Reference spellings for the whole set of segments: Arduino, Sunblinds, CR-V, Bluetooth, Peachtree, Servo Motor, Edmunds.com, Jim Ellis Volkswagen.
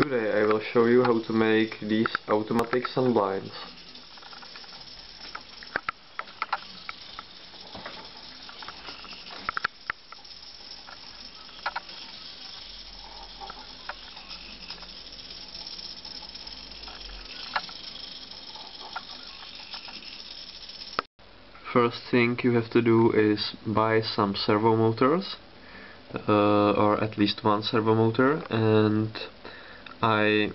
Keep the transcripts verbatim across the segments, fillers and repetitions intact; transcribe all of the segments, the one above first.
Today I will show you how to make these automatic sun blinds. First thing you have to do is buy some servo motors, uh, or at least one servo motor, and I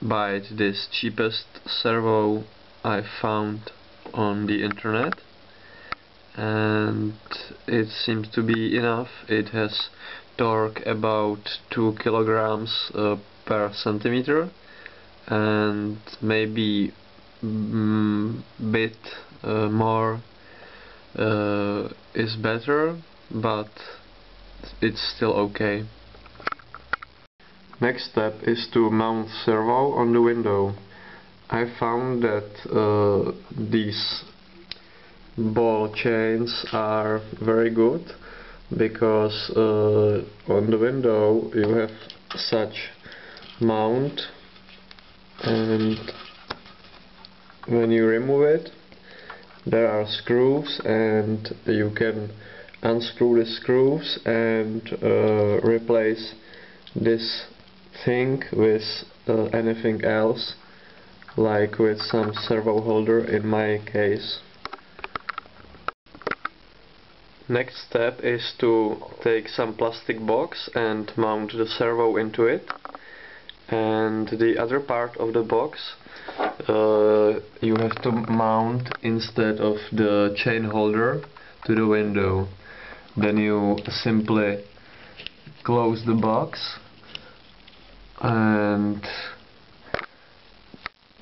buy this cheapest servo I found on the internet, and it seems to be enough. It has torque about two kilograms uh, per centimeter, and maybe mm, bit uh, more uh, is better, but it's still okay. Next step is to mount servo on the window. I found that uh, these ball chains are very good because uh, on the window you have such mount, and when you remove it there are screws, and you can unscrew the screws and uh, replace this thing with uh, anything else, like with some servo holder in my case. Next step is to take some plastic box and mount the servo into it, and the other part of the box uh, you have to mount instead of the chain holder to the window. Then you simply close the box and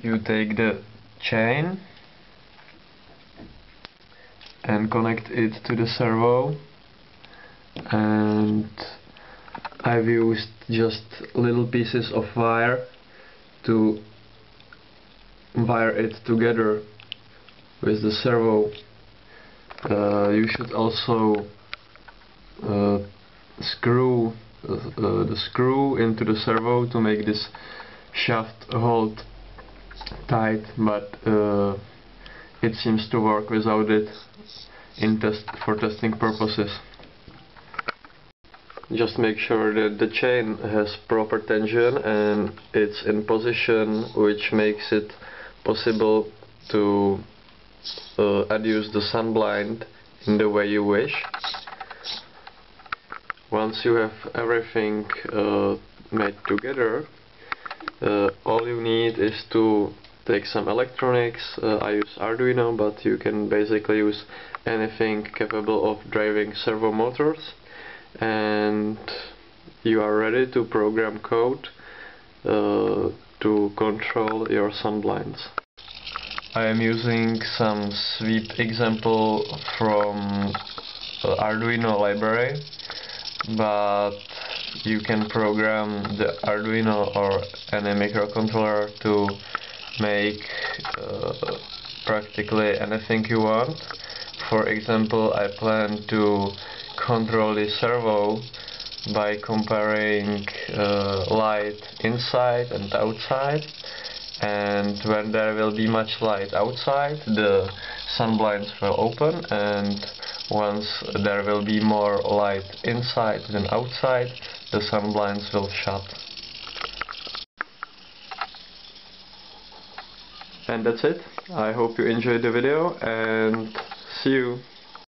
you take the chain and connect it to the servo, and I've used just little pieces of wire to wire it together with the servo. Uh, you should also uh, screw Uh, uh, the screw into the servo to make this shaft hold tight, but uh, it seems to work without it in test for testing purposes. Just make sure that the chain has proper tension and it's in position, which makes it possible to uh, adduce the sunblind in the way you wish. Once you have everything uh, made together, uh, all you need is to take some electronics. uh, I use Arduino, but you can basically use anything capable of driving servo motors, and you are ready to program code uh, to control your sunblinds. I am using some sweep example from uh, Arduino library, but you can program the Arduino or any microcontroller to make uh, practically anything you want. For example, I plan to control the servo by comparing uh, light inside and outside, and when there will be much light outside, the sunblinds will open, and once there will be more light inside than outside, the sunblinds will shut. And that's it. I hope you enjoyed the video, and see you!